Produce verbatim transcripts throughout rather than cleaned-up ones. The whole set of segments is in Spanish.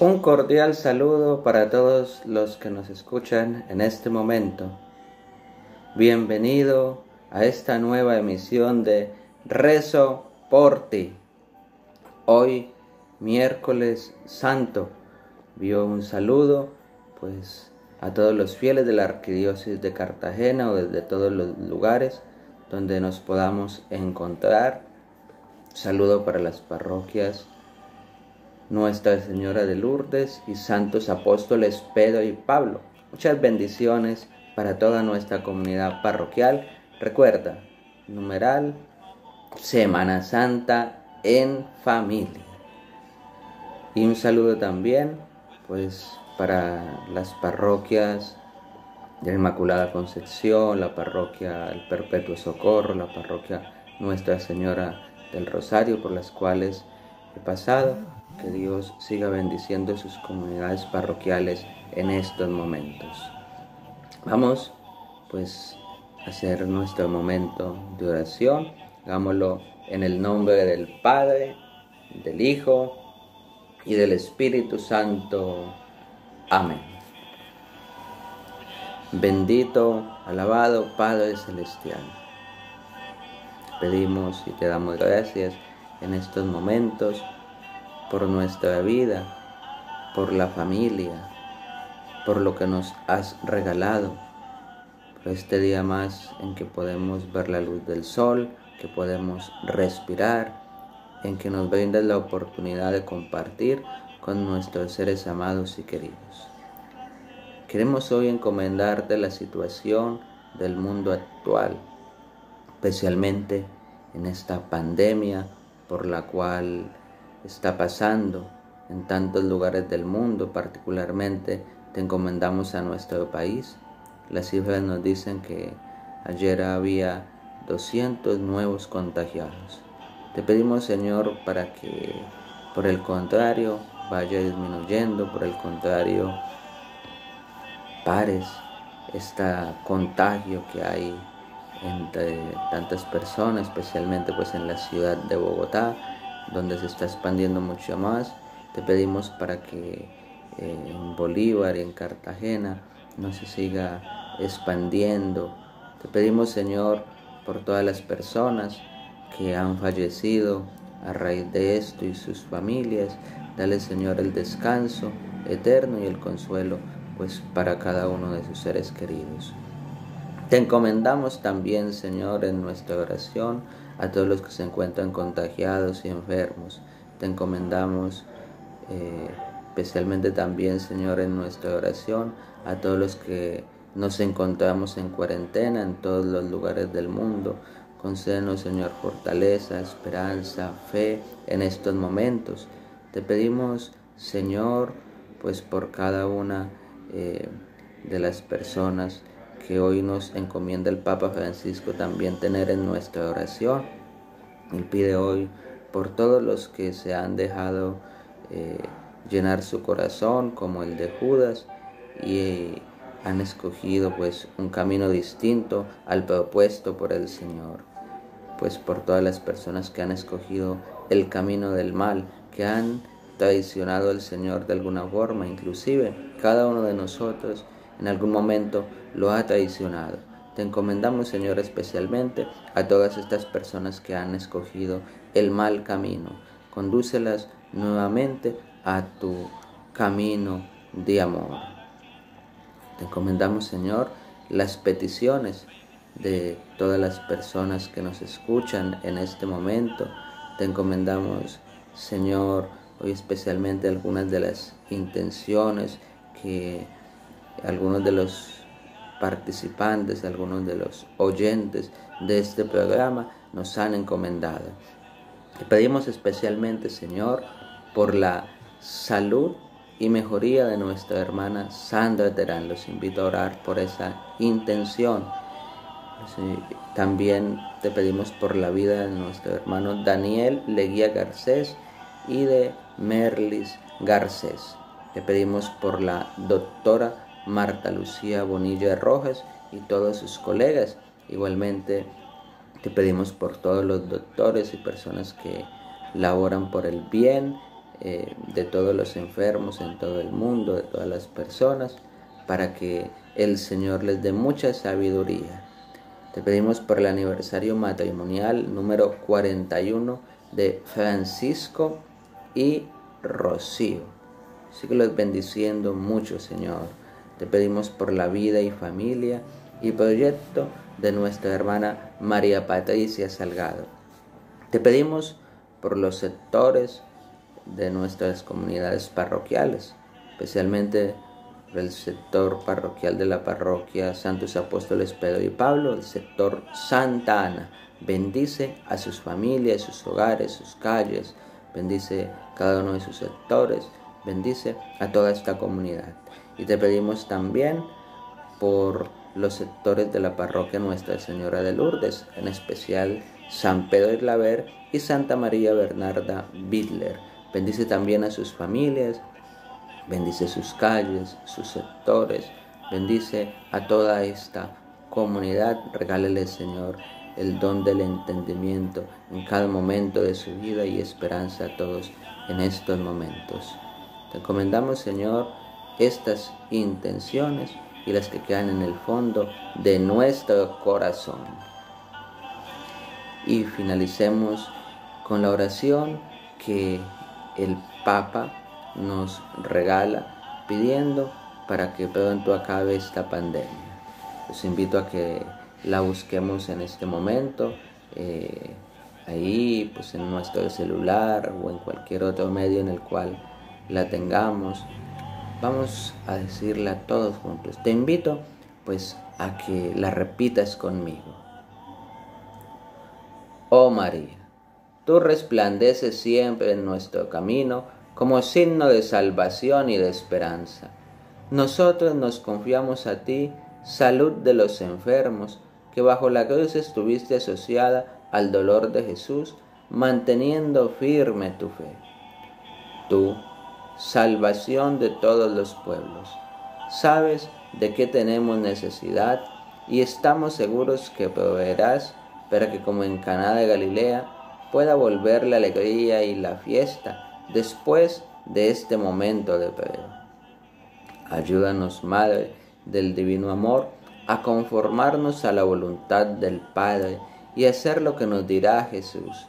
Un cordial saludo para todos los que nos escuchan en este momento. Bienvenido a esta nueva emisión de Rezo por ti. Hoy, miércoles santo, vio un saludo pues a todos los fieles de la Arquidiócesis de Cartagena o desde todos los lugares donde nos podamos encontrar. Saludo para las parroquias Nuestra Señora de Lourdes y Santos Apóstoles Pedro y Pablo. Muchas bendiciones para toda nuestra comunidad parroquial. Recuerda, numeral Semana Santa en familia. Y un saludo también pues para las parroquias de la Inmaculada Concepción, la parroquia del Perpetuo Socorro, la parroquia Nuestra Señora del Rosario, por las cuales he pasado. Que Dios siga bendiciendo sus comunidades parroquiales en estos momentos. Vamos pues a hacer nuestro momento de oración. Hagámoslo en el nombre del Padre, del Hijo y del Espíritu Santo. Amén. Bendito, alabado Padre Celestial. Pedimos y te damos gracias en estos momentos por nuestra vida, por la familia, por lo que nos has regalado, por este día más en que podemos ver la luz del sol, que podemos respirar, en que nos brindas la oportunidad de compartir con nuestros seres amados y queridos. Queremos hoy encomendarte la situación del mundo actual, especialmente en esta pandemia por la cual está pasando en tantos lugares del mundo. Particularmente te encomendamos a nuestro país. Las cifras nos dicen que ayer había doscientos nuevos contagiados. Te pedimos, Señor, para que por el contrario vaya disminuyendo, por el contrario pares este contagio que hay entre tantas personas, especialmente pues en la ciudad de Bogotá, donde se está expandiendo mucho más. Te pedimos para que eh, en Bolívar y en Cartagena no se siga expandiendo. Te pedimos, Señor, por todas las personas que han fallecido a raíz de esto y sus familias. Dale, Señor, el descanso eterno y el consuelo pues para cada uno de sus seres queridos. Te encomendamos también, Señor, en nuestra oración a todos los que se encuentran contagiados y enfermos. Te encomendamos eh, especialmente también, Señor, en nuestra oración a todos los que nos encontramos en cuarentena en todos los lugares del mundo. Concédenos, Señor, fortaleza, esperanza, fe en estos momentos. Te pedimos, Señor, pues por cada una eh, de las personas que hoy nos encomienda el Papa Francisco también tener en nuestra oración. Él pide hoy por todos los que se han dejado eh, llenar su corazón, como el de Judas, y eh, han escogido pues un camino distinto al propuesto por el Señor. Pues por todas las personas que han escogido el camino del mal, que han traicionado al Señor de alguna forma, inclusive cada uno de nosotros en algún momento lo ha traicionado. Te encomendamos, Señor, especialmente a todas estas personas que han escogido el mal camino. Condúcelas nuevamente a tu camino de amor. Te encomendamos, Señor, las peticiones de todas las personas que nos escuchan en este momento. Te encomendamos, Señor, hoy especialmente algunas de las intenciones que algunos de los participantes, algunos de los oyentes de este programa nos han encomendado. Te pedimos especialmente, Señor, por la salud y mejoría de nuestra hermana Sandra Terán. Los invito a orar por esa intención. También te pedimos por la vida de nuestro hermano Daniel Leguía Garcés y de Merlis Garcés. Te pedimos por la doctora Martha Lucía Bonilla Rojas y todos sus colegas. Igualmente te pedimos por todos los doctores y personas que laboran por el bien eh, de todos los enfermos en todo el mundo, de todas las personas, para que el Señor les dé mucha sabiduría. Te pedimos por el aniversario matrimonial número cuarenta y uno de Francisco y Rocío. Síguelos bendiciendo mucho, Señor. Te pedimos por la vida y familia y proyecto de nuestra hermana María Patricia Salgado. Te pedimos por los sectores de nuestras comunidades parroquiales, especialmente el sector parroquial de la parroquia Santos Apóstoles Pedro y Pablo, el sector Santa Ana. Bendice a sus familias, sus hogares, sus calles, bendice cada uno de sus sectores, bendice a toda esta comunidad. Y te pedimos también por los sectores de la parroquia Nuestra Señora de Lourdes, en especial San Pedro Claver y Santa María Bernarda Bütler. Bendice también a sus familias, bendice sus calles, sus sectores, bendice a toda esta comunidad. Regálele, Señor, el don del entendimiento en cada momento de su vida y esperanza a todos en estos momentos. Te encomendamos, Señor, estas intenciones y las que quedan en el fondo de nuestro corazón. Y finalicemos con la oración que el Papa nos regala pidiendo para que pronto acabe esta pandemia. Los invito a que la busquemos en este momento, eh, ahí pues en nuestro celular o en cualquier otro medio en el cual la tengamos. Vamos a decirla todos juntos. Te invito pues a que la repitas conmigo. Oh María, tú resplandeces siempre en nuestro camino como signo de salvación y de esperanza. Nosotros nos confiamos a ti, salud de los enfermos, que bajo la cruz estuviste asociada al dolor de Jesús, manteniendo firme tu fe. Tú, salvación de todos los pueblos, sabes de qué tenemos necesidad y estamos seguros que proveerás para que, como en Caná de Galilea, pueda volver la alegría y la fiesta después de este momento de prueba. Ayúdanos, Madre del Divino Amor, a conformarnos a la voluntad del Padre y a hacer lo que nos dirá Jesús,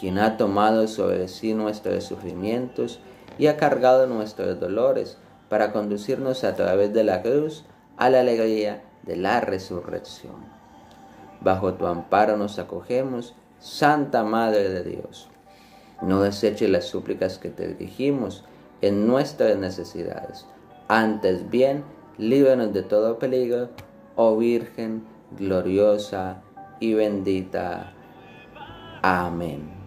quien ha tomado sobre sí nuestros sufrimientos y ha cargado nuestros dolores para conducirnos a través de la cruz a la alegría de la resurrección. Bajo tu amparo nos acogemos, Santa Madre de Dios. No deseches las súplicas que te dirigimos en nuestras necesidades. Antes bien, líbranos de todo peligro, oh Virgen gloriosa y bendita. Amén.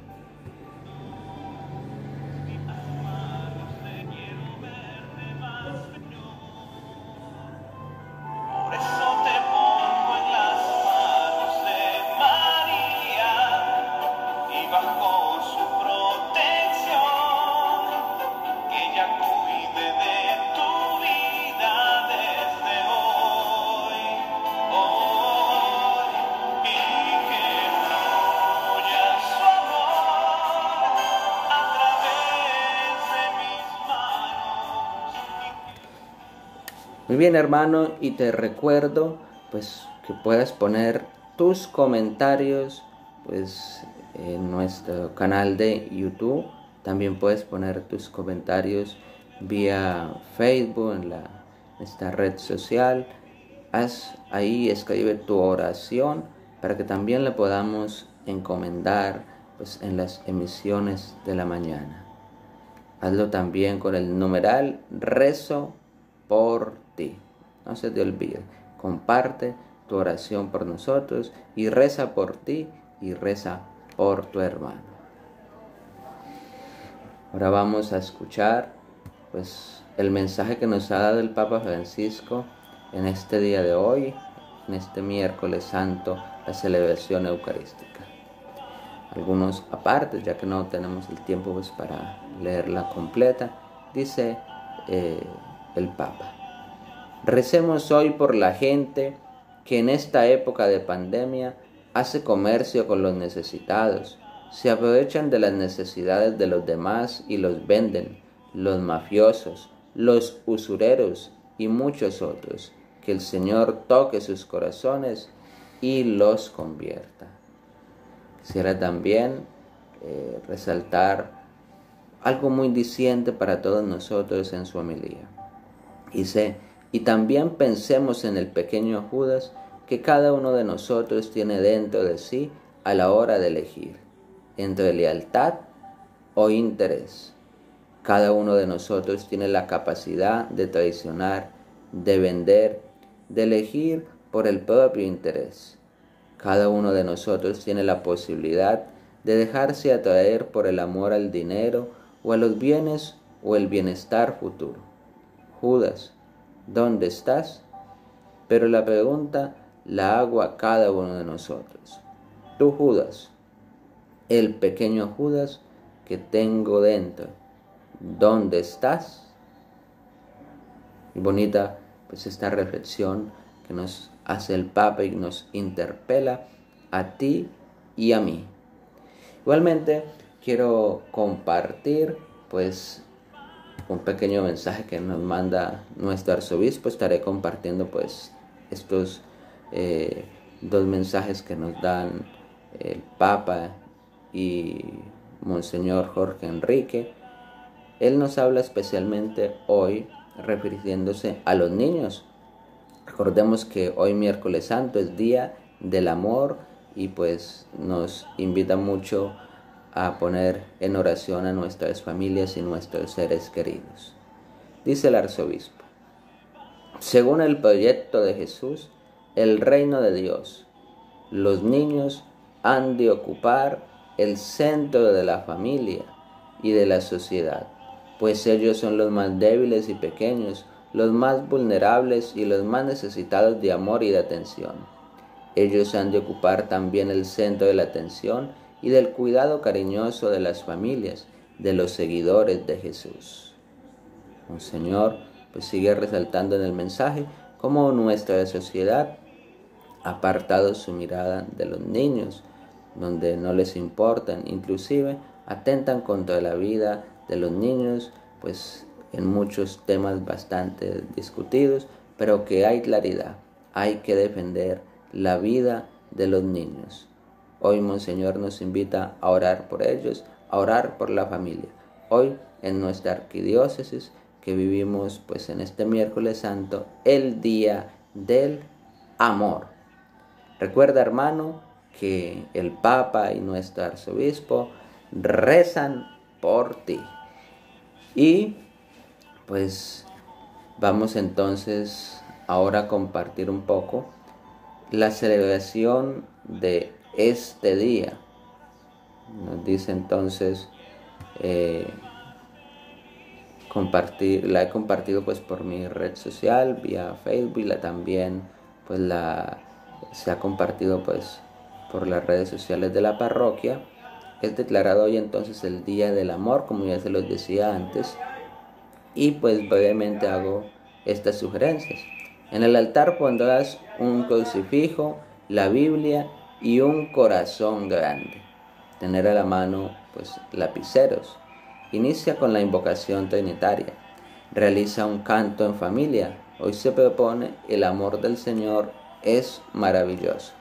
Muy bien, hermano, y te recuerdo pues que puedas poner tus comentarios pues en nuestro canal de YouTube. También puedes poner tus comentarios vía Facebook, en, la, en esta red social. Haz ahí, escribe tu oración para que también la podamos encomendar pues en las emisiones de la mañana. Hazlo también con el numeral Rezo por ti. No se te olvide, comparte tu oración por nosotros y reza por ti y reza por tu hermano. Ahora vamos a escuchar pues el mensaje que nos ha dado el Papa Francisco en este día de hoy, en este miércoles santo, la celebración eucarística. Algunos apartes, ya que no tenemos el tiempo pues para leerla completa. Dice eh, el Papa: recemos hoy por la gente que en esta época de pandemia hace comercio con los necesitados, Se aprovechan de las necesidades de los demás y los venden, los mafiosos, los usureros y muchos otros. Que el Señor toque sus corazones y los convierta. Quisiera también eh, resaltar algo muy diciente para todos nosotros en su homilía. Dice, y también pensemos en el pequeño Judas que cada uno de nosotros tiene dentro de sí a la hora de elegir, entre lealtad o interés. Cada uno de nosotros tiene la capacidad de traicionar, de vender, de elegir por el propio interés. Cada uno de nosotros tiene la posibilidad de dejarse atraer por el amor al dinero o a los bienes o el bienestar futuro. Judas, ¿dónde estás? Pero la pregunta la hago a cada uno de nosotros. Tú, Judas, el pequeño Judas que tengo dentro, ¿dónde estás? Y bonita pues esta reflexión que nos hace el Papa y nos interpela a ti y a mí. Igualmente quiero compartir pues un pequeño mensaje que nos manda nuestro arzobispo. Estaré compartiendo pues estos eh, dos mensajes que nos dan el Papa y Monseñor Jorge Enrique. Él nos habla especialmente hoy refiriéndose a los niños. Recordemos que hoy miércoles santo es día del amor y pues nos invita mucho a poner en oración a nuestras familias y nuestros seres queridos. Dice el arzobispo, según el proyecto de Jesús, el reino de Dios, los niños han de ocupar el centro de la familia y de la sociedad, pues ellos son los más débiles y pequeños, los más vulnerables y los más necesitados de amor y de atención. Ellos han de ocupar también el centro de la atención y del cuidado cariñoso de las familias, de los seguidores de Jesús. Monseñor pues sigue resaltando en el mensaje cómo nuestra sociedad ha apartado su mirada de los niños, donde no les importan, inclusive atentan contra la vida de los niños, pues en muchos temas bastante discutidos, pero que hay claridad, hay que defender la vida de los niños. Hoy Monseñor nos invita a orar por ellos, a orar por la familia. Hoy en nuestra arquidiócesis que vivimos pues en este miércoles santo, el día del amor. Recuerda hermano que el Papa y nuestro arzobispo rezan por ti. Y pues vamos entonces ahora a compartir un poco la celebración de este día. Nos dice entonces, eh, compartir, la he compartido pues por mi red social, vía Facebook, y la también pues la se ha compartido pues por las redes sociales de la parroquia. Es declarado hoy entonces el Día del Amor, como ya se los decía antes. Y pues brevemente hago estas sugerencias. En el altar pondrás un crucifijo, la Biblia y un corazón grande. Tener a la mano pues lapiceros. Inicia con la invocación trinitaria. Realiza un canto en familia. Hoy se propone el amor del Señor es maravilloso.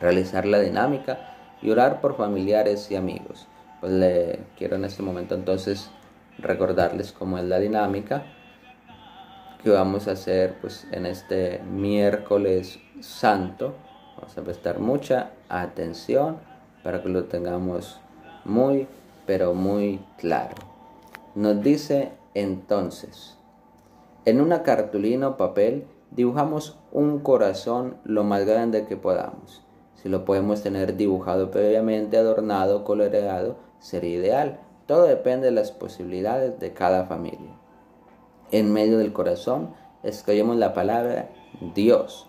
Realizar la dinámica y orar por familiares y amigos. Pues le quiero en este momento entonces recordarles cómo es la dinámica que vamos a hacer pues en este miércoles santo. Vamos a prestar mucha atención para que lo tengamos muy pero muy claro. Nos dice entonces, en una cartulina o papel dibujamos un corazón lo más grande que podamos. Si lo podemos tener dibujado previamente, adornado, coloreado, sería ideal. Todo depende de las posibilidades de cada familia. En medio del corazón escribimos la palabra Dios.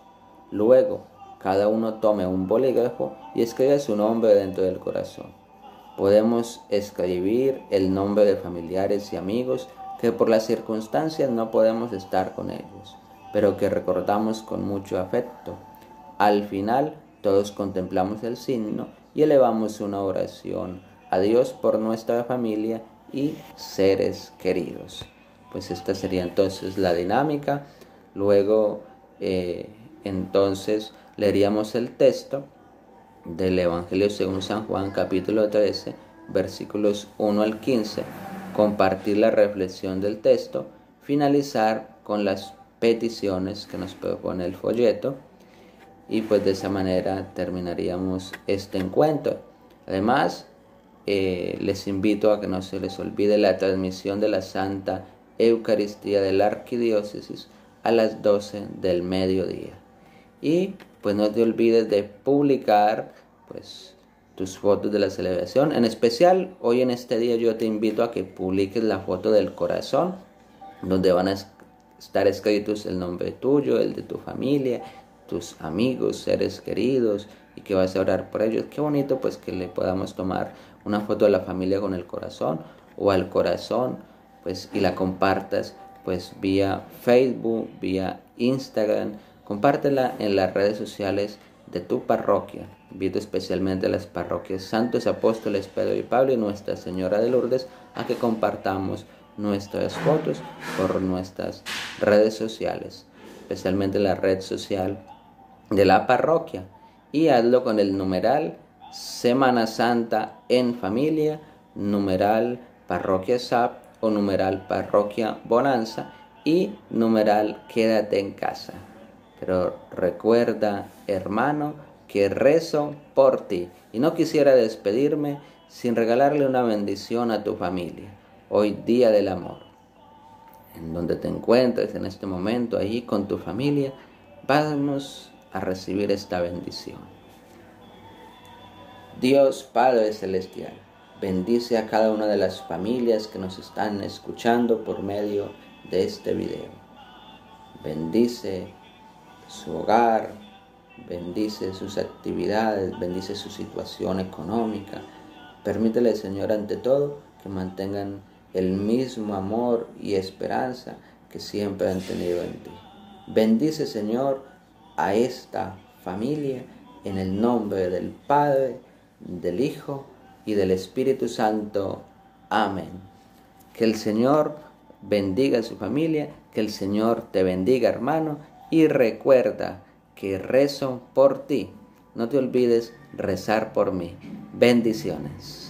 Luego, cada uno tome un bolígrafo y escribe su nombre dentro del corazón. Podemos escribir el nombre de familiares y amigos que por las circunstancias no podemos estar con ellos, pero que recordamos con mucho afecto. Al final, todos contemplamos el signo y elevamos una oración a Dios por nuestra familia y seres queridos. Pues esta sería entonces la dinámica. Luego eh, entonces leeríamos el texto del Evangelio según San Juan, capítulo trece, versículos uno al quince, compartir la reflexión del texto, finalizar con las peticiones que nos propone el folleto, y pues de esa manera terminaríamos este encuentro. Además, eh, les invito a que no se les olvide la transmisión de la Santa Eucaristía de la Arquidiócesis a las doce del mediodía. Y pues no te olvides de publicar pues tus fotos de la celebración. En especial, hoy en este día yo te invito a que publiques la foto del corazón, donde van a estar escritos el nombre tuyo, el de tu familia, tus amigos, seres queridos, y que vas a orar por ellos. Qué bonito pues que le podamos tomar una foto de la familia con el corazón o al corazón, pues, y la compartas pues vía Facebook, vía Instagram. Compártela en las redes sociales de tu parroquia. Invito especialmente a las parroquias Santos Apóstoles Pedro y Pablo y Nuestra Señora de Lourdes a que compartamos nuestras fotos por nuestras redes sociales, especialmente la red social de la parroquia, y hazlo con el numeral Semana Santa en Familia, numeral Parroquia S A P o numeral Parroquia Bonanza y numeral Quédate en Casa. Pero recuerda, hermano, que rezo por ti. Y no quisiera despedirme sin regalarle una bendición a tu familia. Hoy, Día del Amor, en donde te encuentres en este momento, ahí con tu familia, vamos a recibir esta bendición. Dios Padre Celestial, bendice a cada una de las familias que nos están escuchando por medio de este video. Bendice su hogar, bendice sus actividades, bendice su situación económica. Permítele, Señor, ante todo, que mantengan el mismo amor y esperanza que siempre han tenido en ti. Bendice, Señor, a esta familia en el nombre del Padre, del Hijo y del Espíritu Santo. Amén. Que el Señor bendiga a su familia, que el Señor te bendiga, hermano, y recuerda que rezo por ti. No te olvides rezar por mí. Bendiciones.